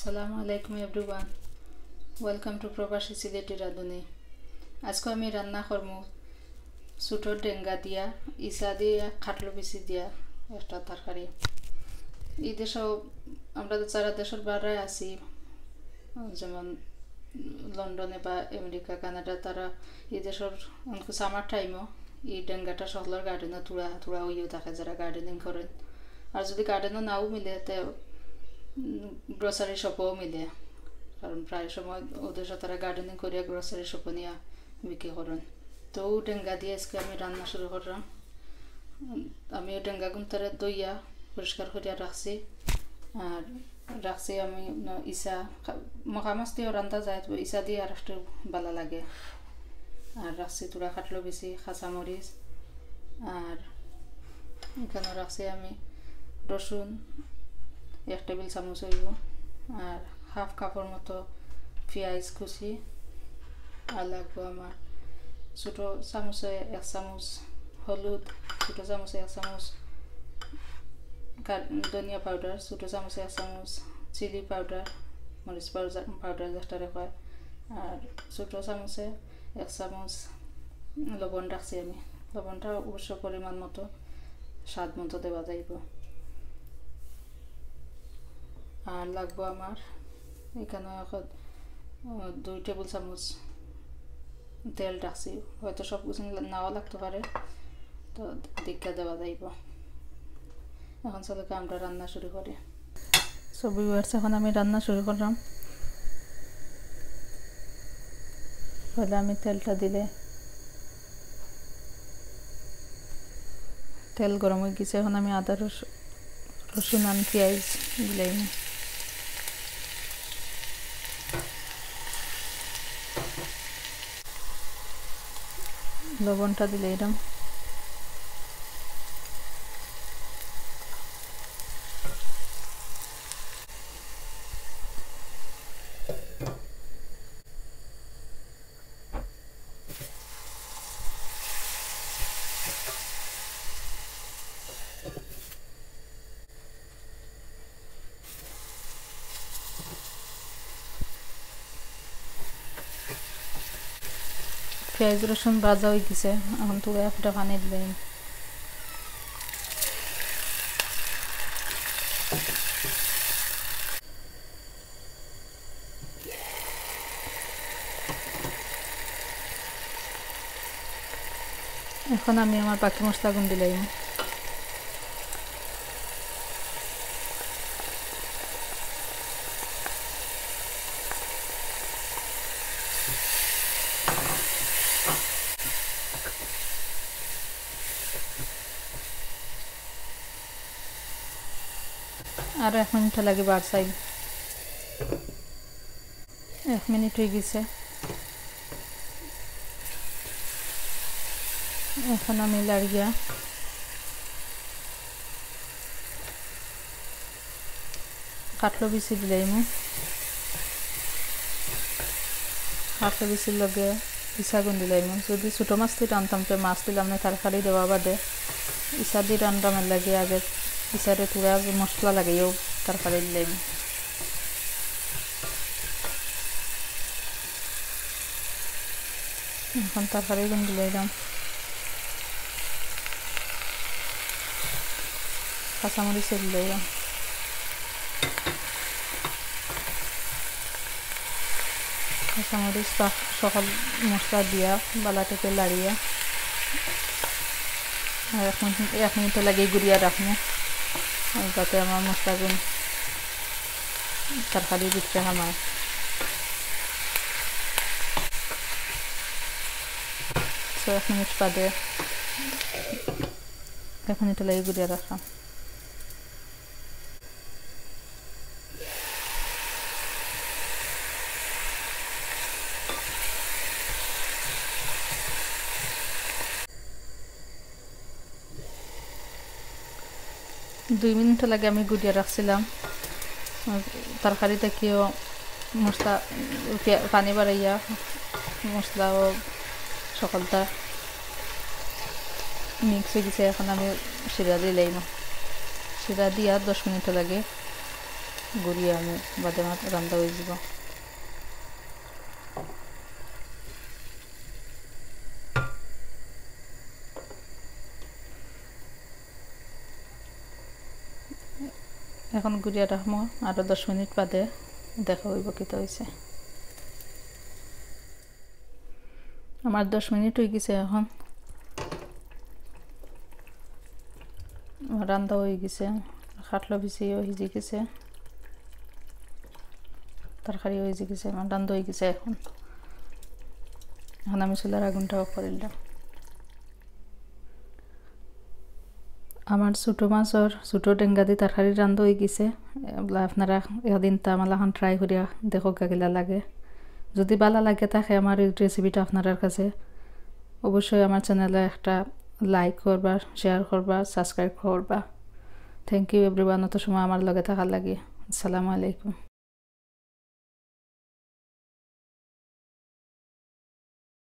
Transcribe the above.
Assalamu alaikum everyone. Welcome to Probashi Sylheti Radhuni. Asko ami ranna kormo suto denga dia, isa dia, khatlo bisi dia, ekta tarkari. Ei desho amra to sara deshor barra ashi, jemon লন্ডনে বা America Canada তারা এই দেশের অনেক summer টাইমও এই ডেঙ্গাটা সকলের গার্ডেনও তুড়া তুড়া হইও থাকে যারা গার্ডেনিং করেন। আর যদি গার্ডেনও নাও মিলে তো গ্রসারি শপও মিলে, কারণ প্রায় সময় ওদের সাথে তারা গার্ডেনিং করিয়া গ্রসারি শপ নিয়ে বিক্রি করেন। তো ও ডেঙ্গা দিয়ে আজকে আমি রান্না শুরু করলাম। আমি ওই ডেঙ্গা গুমতারে দইয়া পরিষ্কার করিয়া রাখছি, আর রাখছি আমি ইসা মকামাছ দিয়েও রান্ধা যায়, তো ইসা দিয়ে আর একটু ভালো লাগে। আর রাখছি তুরা খাটলো বেশি কাঁচামরিচ, আর এখানে রাখছি আমি রসুন 1 টেবিল চামচ হইব, আর হাফ কাপের মতো পেঁয়াজ কুচি, আর লাগবো আমার ছোটো চামচে 1 চামচ হলুদ, ছোটো চামচে 1 চামচ ধনিয়া পাউডার, ছোটো চামচে 1 চামচ চিলি পাউডার, মরিচ পাউডার যেটারে কয়, আর ছোটো চামচে 1 চামচ লবণ রাখছি আমি। লবণটা অবশ্য পরিমাণ মতো স্বাদ মতো দেওয়া যাইব। আর লাগবো আমার এখানে 2 টেবিল চামচ তেল রাখছি, হয়তো সব কিছু নাও লাগতে পারে, তো দিকটা দেওয়া যাইব। এখন চলকে আমরা রান্না শুরু করি। সো ভিউয়ার্স, এখন আমি রান্না শুরু করলাম। পরে আমি তেলটা দিলে তেল গরম হয়ে গেছে, এখন আমি আদা রসুন আর পেঁয়াজ দিলাম। লবণটা দিলে এরকম পেঁয়াজ রসুন ভাজা হয়ে গেছে, এখন তো একটা পানি দিলেন। এখন আমি আমার বাকি মশলা গুন দিলাম। আর 1 মিনিট লাগে বার সাইড, 1 মিনিট হয়ে গেছে। এখন আমি লাগিয়া কাটলো বেশি দিলাম। কাটলো বেশির লগে ইসাগুন দিলাম। যদি ছোটো মাছ দিয়ে রানতাম তো মাছ দিলাম না, তরকারি দেওয়া বাদে ইসা দিয়ে রান্না আমার লাগে। আগে ইসারে তুরা মশলা লাগাইও তরকারি দিলাম। এখন তরকারি গুণ দিলাম, কাঁচামরিচ দিলাম, কাঁচামরিচ সকল মশলা দিয়া বালা থেকে লাড়িয়া আর 1 মিনিট লাগিয়ে গুড়িয়া রাখবো, যাতে আমার মশলাগুন তরকারি দিচ্ছে। আমার তো 1 মিনিট বাদে 1 মিনিট লাগিয়ে গুড়িয়া রাখলাম। দুই মিনিট লাগে আমি গুড়িয়া রাখছিলাম। তরকারি থেকেও মশলা পানি বাড়াইয়া মশলা ও সকলটা মিক্স হয়ে গেছে। এখন আমি শিরা দিলাম, শিরা দিয়া 10 মিনিট লাগে गुड़िया बदमात्र गंदा हो এখন গুড়িয়া রাখবো আরো 10 মিনিট বাদে দেখা হইব কিটা হইছে। আমার 10 মিনিট হই গেছে, এখন রান্দা হই গেছে, খাটলো ভিজিও হিজি গেছে, তরকারি হইজি গেছে, রান্দা হই গেছে। এখন আমি চুলার আগুনটা অফ করে দিলাম। আমার ছোটো মাছর ছোটো টেঙ্গা দিয়ে তরকারি রান্ধা হয়ে গেছে। আপনারা একদিন তামালাখান ট্রাই করিয়া দেখো গিলা লাগে, যদি ভালো লাগে থাকে আমার এই রেসিপিটা আপনার কাছে, অবশ্যই আমার চ্যানেলে একটা লাইক করবা, শেয়ার করবা, সাবস্ক্রাইব করবা। থ্যাংক ইউ এভরিওয়ান, অত সময় আমার লগে থাকার লাগে। আসসালামু আলাইকুম।